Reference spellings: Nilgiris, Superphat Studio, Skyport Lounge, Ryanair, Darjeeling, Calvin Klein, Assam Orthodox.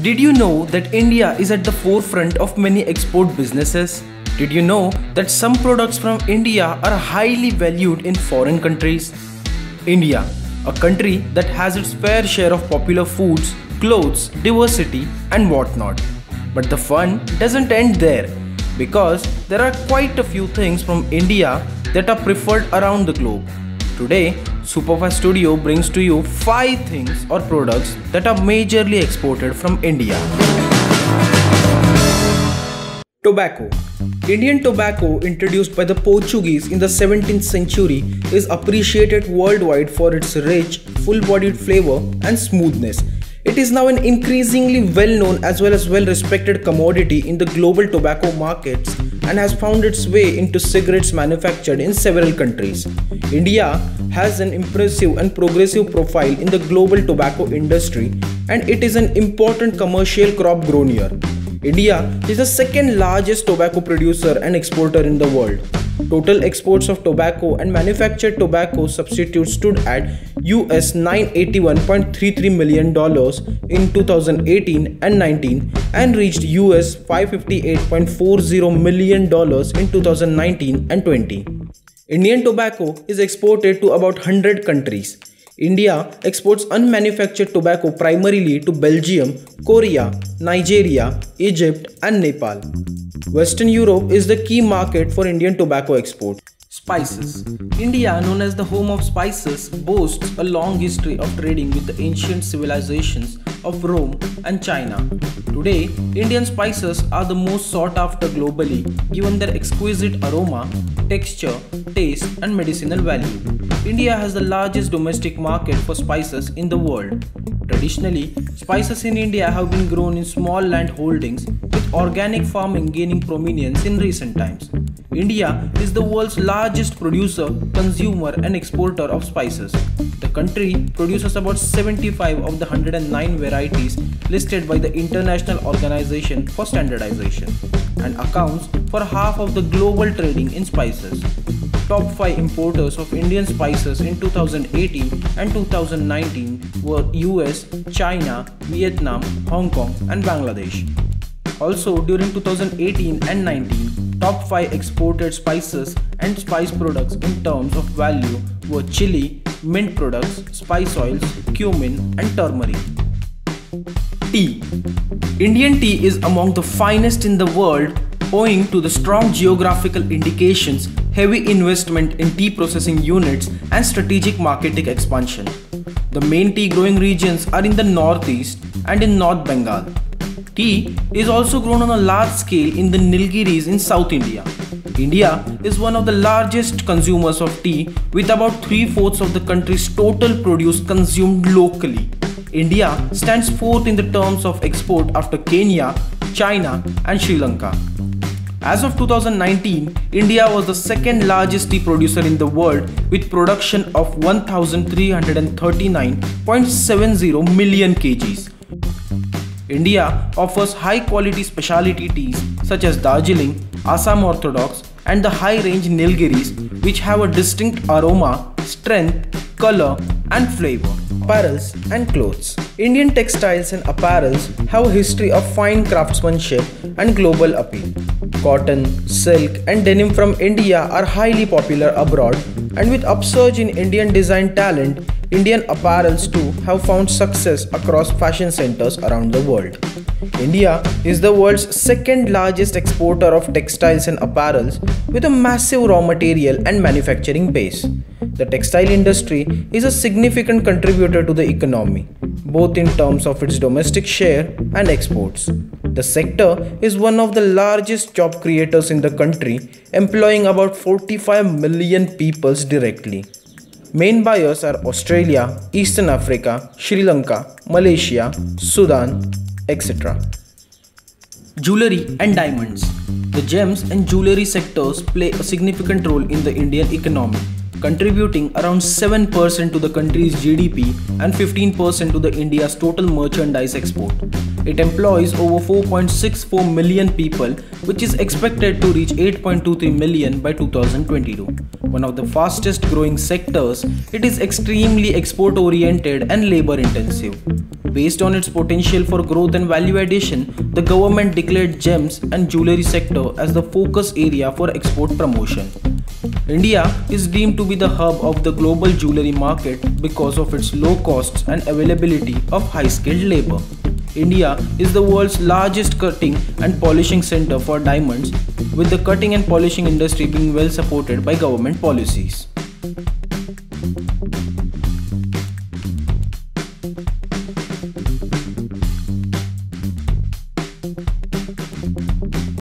Did you know that India is at the forefront of many export businesses? Did you know that some products from India are highly valued in foreign countries? India, a country that has its fair share of popular foods, clothes, diversity and whatnot. But the fun doesn't end there, because there are quite a few things from India that are preferred around the globe. Today, Superphat Studio brings to you 5 things or products that are majorly exported from India. Tobacco. Indian tobacco, introduced by the Portuguese in the 17th century, is appreciated worldwide for its rich, full-bodied flavor and smoothness. It is now an increasingly well-known as well as well-respected commodity in the global tobacco markets and has found its way into cigarettes manufactured in several countries. India has an impressive and progressive profile in the global tobacco industry, and it is an important commercial crop grown here. India is the second largest tobacco producer and exporter in the world. Total exports of tobacco and manufactured tobacco substitutes stood at US $981.33 million in 2018 and 19 and reached US $558.40 million in 2019 and 20. Indian tobacco is exported to about 100 countries. India exports unmanufactured tobacco primarily to Belgium, Korea, Nigeria, Egypt and Nepal. Western Europe is the key market for Indian tobacco export. Spices. India, known as the home of spices, boasts a long history of trading with the ancient civilizations of Rome and China. Today, Indian spices are the most sought after globally, given their exquisite aroma, texture, taste and medicinal value. India has the largest domestic market for spices in the world. Traditionally, spices in India have been grown in small land holdings, with organic farming gaining prominence in recent times. India is the world's largest producer, consumer and exporter of spices. The country produces about 75 of the 109 varieties listed by the International Organization for Standardization and accounts for half of the global trading in spices. Top 5 importers of Indian spices in 2018 and 2019 were US, China, Vietnam, Hong Kong and Bangladesh. Also, during 2018 and 19, top 5 exported spices and spice products in terms of value were chili, mint products, spice oils, cumin and turmeric. Tea. Indian tea is among the finest in the world owing to the strong geographical indications, heavy investment in tea processing units and strategic marketing expansion. The main tea growing regions are in the northeast and in North Bengal. Tea is also grown on a large scale in the Nilgiris in South India. India is one of the largest consumers of tea, with about 3/4 of the country's total produce consumed locally. India stands fourth in the terms of export after Kenya, China and Sri Lanka. As of 2019, India was the second largest tea producer in the world, with production of 1,339.70 million kgs. India offers high-quality specialty teas such as Darjeeling, Assam Orthodox and the high-range Nilgiris, which have a distinct aroma, strength, color and flavor. Apparels and clothes. Indian textiles and apparels have a history of fine craftsmanship and global appeal. Cotton, silk and denim from India are highly popular abroad, and with upsurge in Indian design talent, Indian apparels too have found success across fashion centers around the world. India is the world's second largest exporter of textiles and apparels, with a massive raw material and manufacturing base. The textile industry is a significant contributor to the economy, both in terms of its domestic share and exports. The sector is one of the largest job creators in the country, employing about 45 million people directly. Main buyers are Australia, Eastern Africa, Sri Lanka, Malaysia, Sudan, etc. Jewellery and diamonds. The gems and jewellery sectors play a significant role in the Indian economy, contributing around 7% to the country's GDP and 15% to the India's total merchandise export. It employs over 4.64 million people, which is expected to reach 8.23 million by 2022. One of the fastest growing sectors, it is extremely export oriented and labor intensive. Based on its potential for growth and value addition, the government declared gems and jewellery sector as the focus area for export promotion. India is deemed to be the hub of the global jewellery market because of its low costs and availability of high-skilled labour. India is the world's largest cutting and polishing center for diamonds, with the cutting and polishing industry being well supported by government policies.